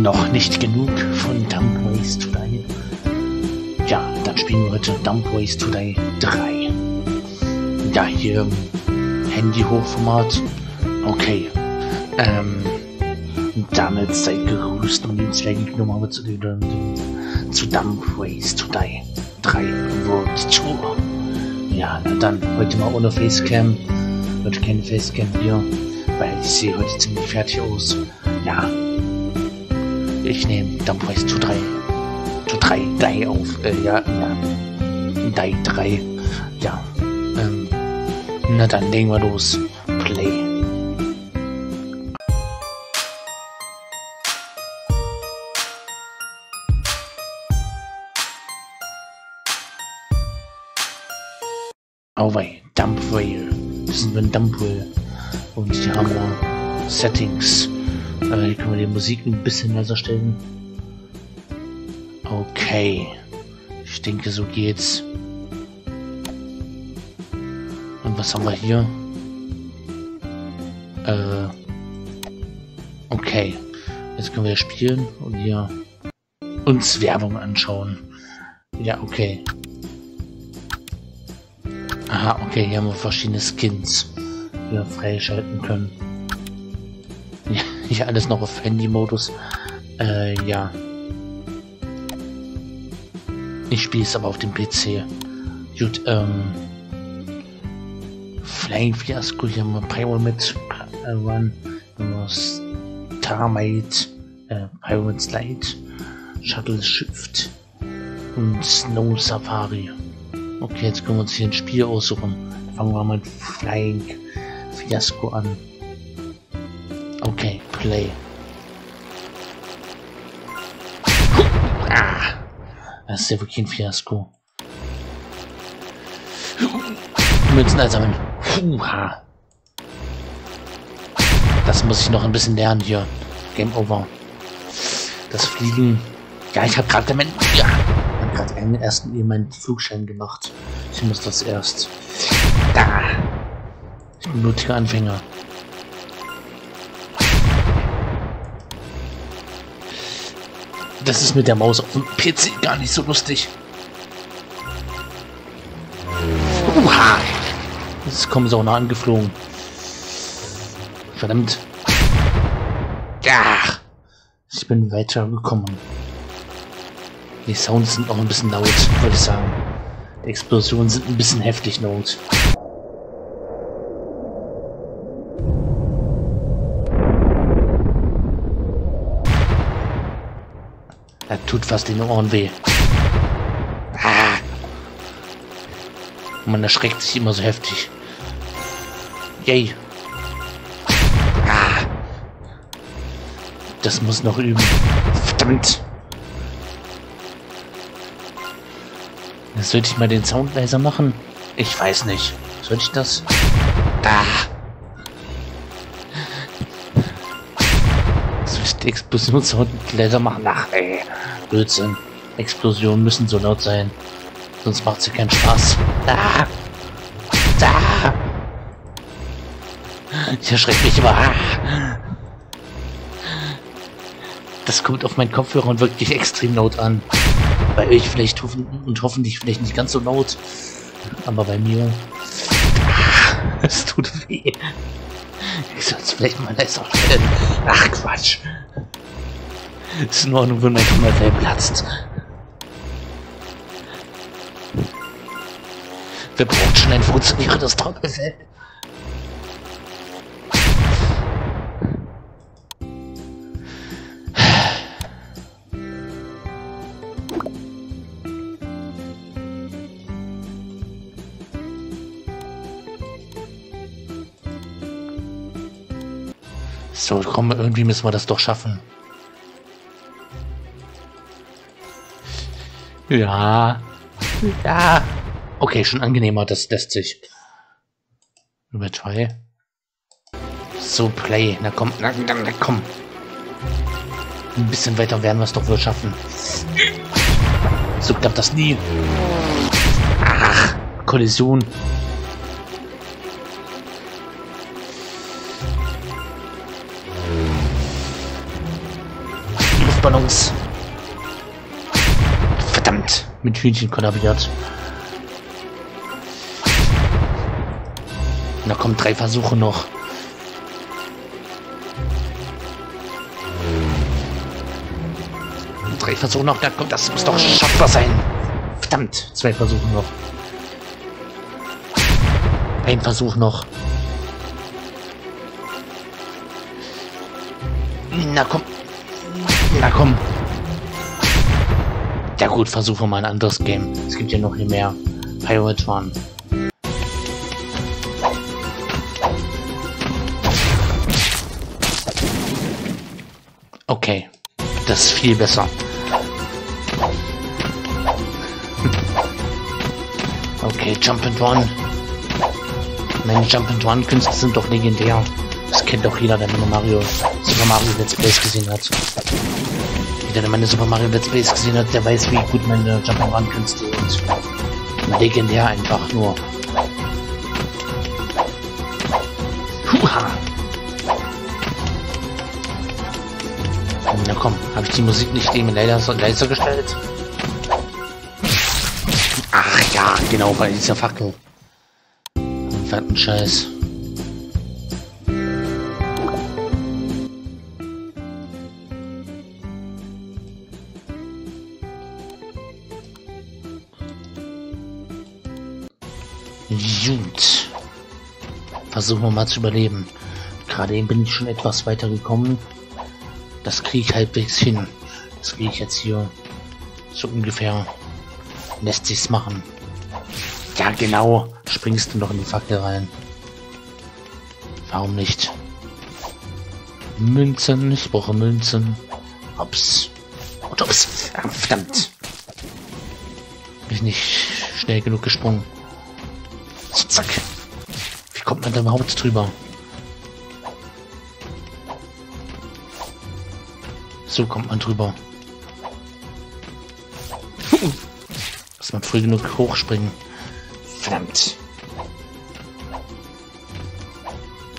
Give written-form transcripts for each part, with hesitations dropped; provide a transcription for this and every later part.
noch nicht genug von Dumb Ways to Die. Ja, dann spielen wir heute Dumb Ways to Die 3. Ja, hier Handy-Hochformat. Okay. Damit seid gegrüßt und jetzt werde ich nochmal zu Dumb Ways to Die 3 World Tour. Ja, na dann, heute mal ohne Facecam. Heute keine Facecam hier, weil ich sehe heute ziemlich fertig aus. Ja, ich nehme Dumb Ways to Die auf. Die 3. Ja, na dann legen wir los. Play. Oh wei, Dumb Rail. Das sind wir in Dumb Rail. Und hier haben wir Settings. Hier können wir die Musik ein bisschen leiser stellen. Okay. Ich denke, so geht's. Und was haben wir hier? Okay. Jetzt können wir spielen und hier uns Werbung anschauen. Ja, okay. Aha, okay, hier haben wir verschiedene Skins, die wir freischalten können. Ja, hier alles noch auf Handy-Modus. Ja. Ich spiele es aber auf dem PC. Gut, Flying-Fiasco, hier haben wir Pyramid-Run, Starmite, Pyramid-Slide, Shuttle-Shift und Snow Safari. Okay, jetzt können wir uns hier ein Spiel aussuchen. Fangen wir mal mit Flying-Fiasco an. Okay, Play. Ah, das ist ja wirklich ein Fiasko. Münzen einsammeln. Das muss ich noch ein bisschen lernen hier. Game Over. Das Fliegen. Ja, ich habe gerade gemeint. Ja. Hat einen ersten meinen Flugschein gemacht. Ich muss das erst. Da. Ich bin blutiger Anfänger. Das ist mit der Maus auf dem PC gar nicht so lustig. Uha. Jetzt kommen sie auch noch angeflogen. Verdammt. Ach. Ich bin weitergekommen. Die Sounds sind auch ein bisschen laut, würde ich sagen. Die Explosionen sind ein bisschen heftig laut. Das tut fast den Ohren weh. Ah. Man erschreckt sich immer so heftig. Yay. Ah. Das muss noch üben. Verdammt. Sollte ich mal den Sound leiser machen? Ich weiß nicht. Sollte ich das? Da. Soll ich die Explosionssound leiser machen? Ach ey. Blödsinn. Explosionen müssen so laut sein. Sonst macht sie keinen Spaß. Da. Da. Ich erschrecke mich immer. Das kommt auf meinen Kopfhörer und wirkt mich extrem laut an. Bei euch vielleicht hoffentlich nicht ganz so laut, aber bei mir, es tut weh. Ich soll es vielleicht mal leiser stellen. Ach Quatsch. Es ist in Ordnung, wenn mein Kammerfell platzt. Wer braucht schon ein funktionierendes Trommelfell? So, komm, irgendwie müssen wir das doch schaffen. Ja. Ja. Okay, schon angenehmer, das lässt sich. Über zwei. So, Play. Na komm, na komm. Ein bisschen weiter werden wir es doch wohl schaffen. So klappt das nie. Ach, Kollision. Luftballons. Verdammt, mit Hühnchen kollabiert. Da kommen 3 Versuche noch. Und 3 Versuche noch, das muss doch schaffbar sein. Verdammt, 2 Versuche noch. 1 Versuch noch. Na komm. Na komm. Ja gut, versuche mal ein anderes Game. Es gibt ja noch hier mehr. Pyramid-Run. Okay. Das ist viel besser. Okay, Jump and Run. Meine Jump and Run Künste sind doch legendär. Das kennt doch jeder, der meine Super Mario Let's Plays gesehen hat. Jeder, der meine Super Mario Let's Plays gesehen hat, der weiß, wie gut meine Jump and Run Künste sind. Legendär einfach nur. Huha! Na komm, habe ich die Musik nicht eben leiser gestellt? Ach ja, genau, weil dieser Fackel. Verdammten Scheiß. Gut. Versuchen wir mal zu überleben. Gerade eben bin ich schon etwas weiter gekommen. Das kriege ich halbwegs hin. Das kriege ich jetzt hier. So ungefähr. Lässt sich's machen. Ja genau. Springst du noch in die Fackel rein. Warum nicht? Münzen. Ich brauche Münzen. Ups. Und ups. Ah, verdammt. Bin ich nicht schnell genug gesprungen. Zack. Wie kommt man da überhaupt drüber? So kommt man drüber. Muss man früh genug hochspringen. Verdammt.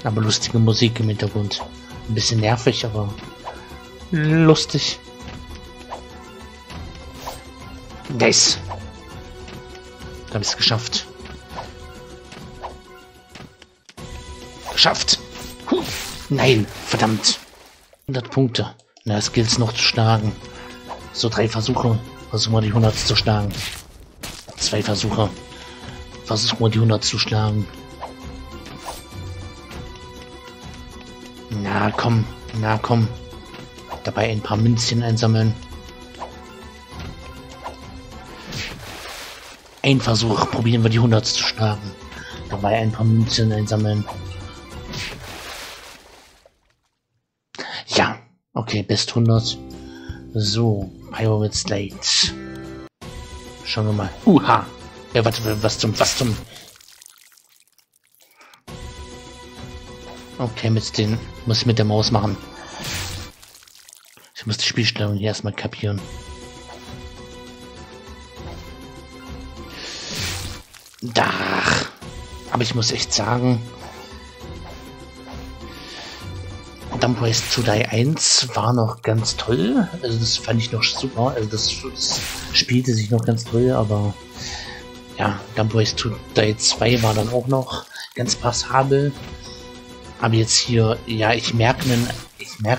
Aber lustige Musik im Hintergrund. Ein bisschen nervig, aber lustig. Nice. Da habe ich es geschafft. Geschafft. Huh. Nein, verdammt. 100 Punkte. Na, es gilt es noch zu schlagen. So 3 Versuche. Versuchen wir die 100 zu schlagen. 2 Versuche. Versuchen wir die 100 zu schlagen. Na komm, na komm. Dabei ein paar Münzchen einsammeln. Ein Versuch, probieren wir die 100 zu schlagen. Dabei ein paar Münzchen einsammeln. Ja, okay, bis 100. So, Pyramid-Slide. Schauen wir mal. Uha! Ja, warte, was zum... Okay, muss ich mit der Maus machen. Ich muss die Spielstellung hier erstmal kapieren. Da. Aber ich muss echt sagen... Dumb Ways to Die 1 war noch ganz toll. Also das fand ich noch super. Also das spielte sich noch ganz toll, aber... Ja, Dumb Ways to Die 2 war dann auch noch ganz passabel. Aber jetzt hier, ja, ich merke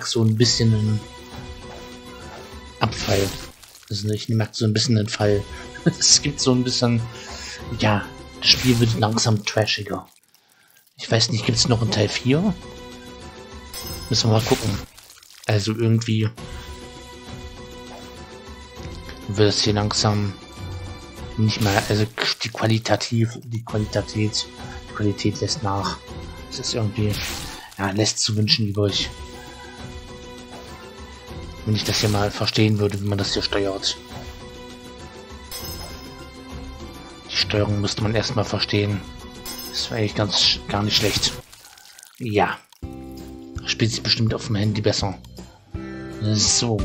so ein bisschen einen Abfall. Also ich merke so ein bisschen den Fall. Es gibt so ein bisschen, ja, das Spiel wird langsam trashiger. Ich weiß nicht, gibt es noch einen Teil 4? Müssen wir mal gucken. Also irgendwie wird es hier langsam... Nicht mal, also die Qualität lässt nach. Es ist irgendwie, ja, lässt zu wünschen übrig. Wenn ich das hier mal verstehen würde, wie man das hier steuert. Die Steuerung müsste man erstmal verstehen. Das war eigentlich gar nicht schlecht. Ja. Spielt sich bestimmt auf dem Handy besser. So.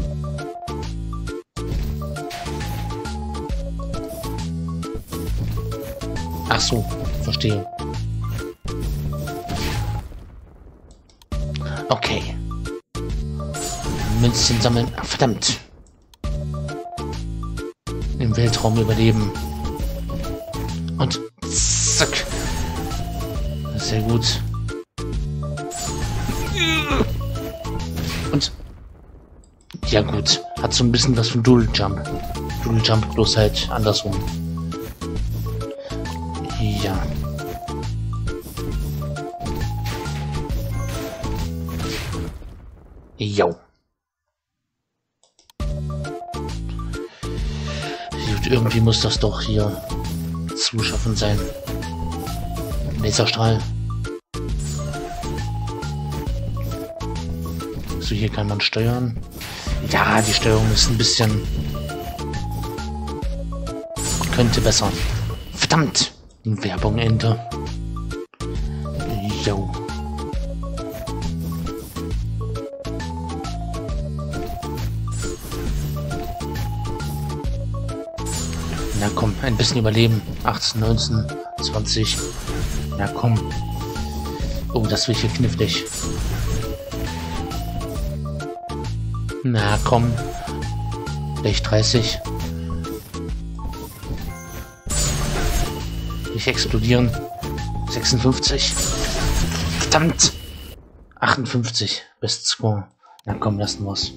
Ach so, verstehe. Okay. Münzchen sammeln. Ach, verdammt. Im Weltraum überleben. Und zack. Sehr gut. Und ja gut. Hat so ein bisschen was von Doodle Jump. Doodle Jump bloß halt andersrum. Ja. Jo. Gut, irgendwie muss das doch hier zuschaffen sein. Laserstrahl. So, hier kann man steuern. Ja, die Steuerung ist ein bisschen... könnte besser. Verdammt! Werbung Ende. Jo. Na komm, ein bisschen überleben. 18, 19, 20. Na komm. Oh, das wird hier knifflig. Na komm. Vielleicht 30. Nicht explodieren. 56. Verdammt. 58. Best Score. Na komm, lassen wir's.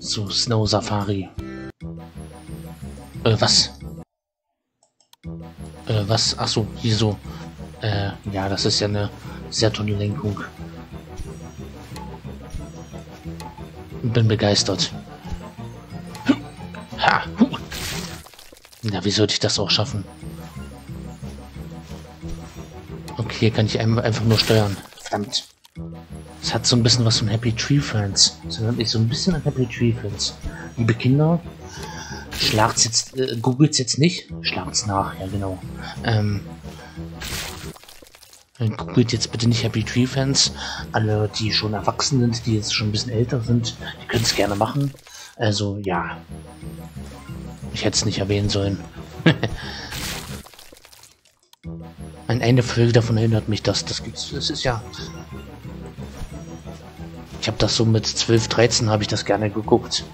So, Snow Safari. Was? Was? Achso, hier so. Ja, das ist ja eine sehr tolle Lenkung. Bin begeistert. Ha! Na, wie sollte ich das auch schaffen? Okay, hier kann ich einfach nur steuern. Verdammt. Es hat so ein bisschen was von Happy Tree Friends. Das erinnert mich so ein bisschen an Happy Tree Friends. Liebe Kinder, schlagt's jetzt, googelt's jetzt nicht, schlagt's nach, ja genau. Googelt jetzt bitte nicht Happy Tree Fans. Alle, die schon erwachsen sind, die jetzt schon ein bisschen älter sind, die können es gerne machen. Also, ja. Ich hätte es nicht erwähnen sollen. An eine Folge davon erinnert mich das. Das gibt's, das ist ja... Ich habe das so mit 12, 13 habe ich das gerne geguckt.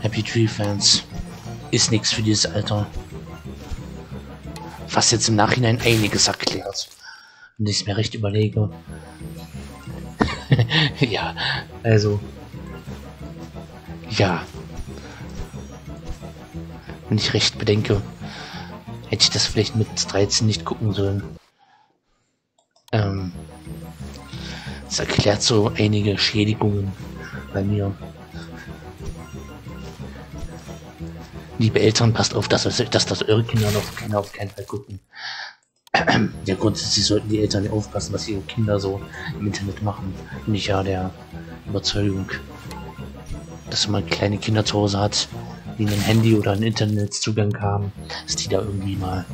Happy Tree Fans. Ist nichts für dieses Alter. Was jetzt im Nachhinein einiges erklärt. Wenn ich es mir recht überlege. Ja, also. Ja. Wenn ich recht bedenke, hätte ich das vielleicht mit 13 nicht gucken sollen. Das erklärt so einige Schädigungen bei mir. Liebe Eltern, passt auf, dass das eure Kinder noch auf keinen Fall gucken. Der Grund ist, sie sollten die Eltern aufpassen, was ihre Kinder so im Internet machen. Bin ich ja der Überzeugung, dass man kleine Kinder zu Hause hat, die einen Handy oder einen Internetzugang haben, dass die da irgendwie mal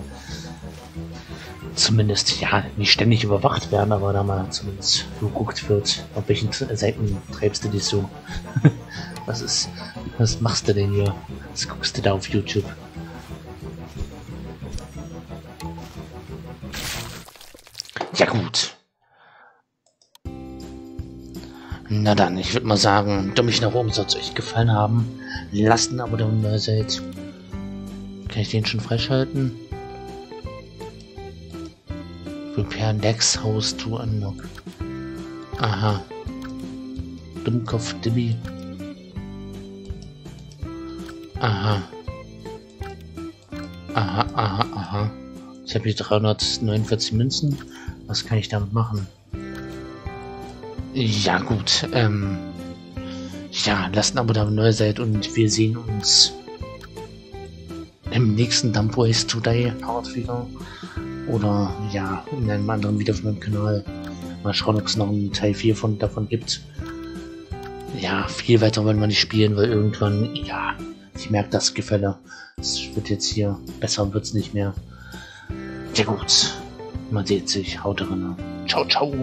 zumindest, ja, nicht ständig überwacht werden, aber da mal zumindest geguckt wird, auf welchen Seiten treibst du dich so. Was machst du denn hier? Was guckst du da auf YouTube? Ja gut. Na dann, ich würde mal sagen, dumm ich nach oben, soll es euch gefallen haben. Lasst ein Abo da, wenn ihr neu seid. Kann ich den schon freischalten? Repair Next House to Unlock. Aha. Dummkopf Dibby. Aha. Aha, aha, aha. Ich habe hier 349 Münzen. Was kann ich damit machen? Ja gut, ja, lasst ein Abo da, wenn ihr neu seid, und wir sehen uns im nächsten Dumb Ways to Die wieder. Oder ja, in einem anderen Video auf meinem Kanal. Mal schauen, ob es noch einen Teil 4 davon gibt. Ja, viel weiter wollen wir nicht spielen, weil irgendwann, ja, ich merke das Gefälle. Es wird jetzt hier, besser wird es nicht mehr. Ja gut, man sieht sich, haut rein. Ciao, ciao.